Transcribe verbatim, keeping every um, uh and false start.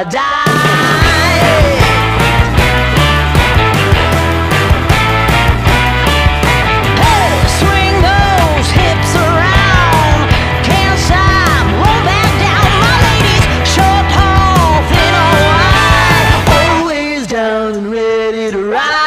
or die. Ready to ride.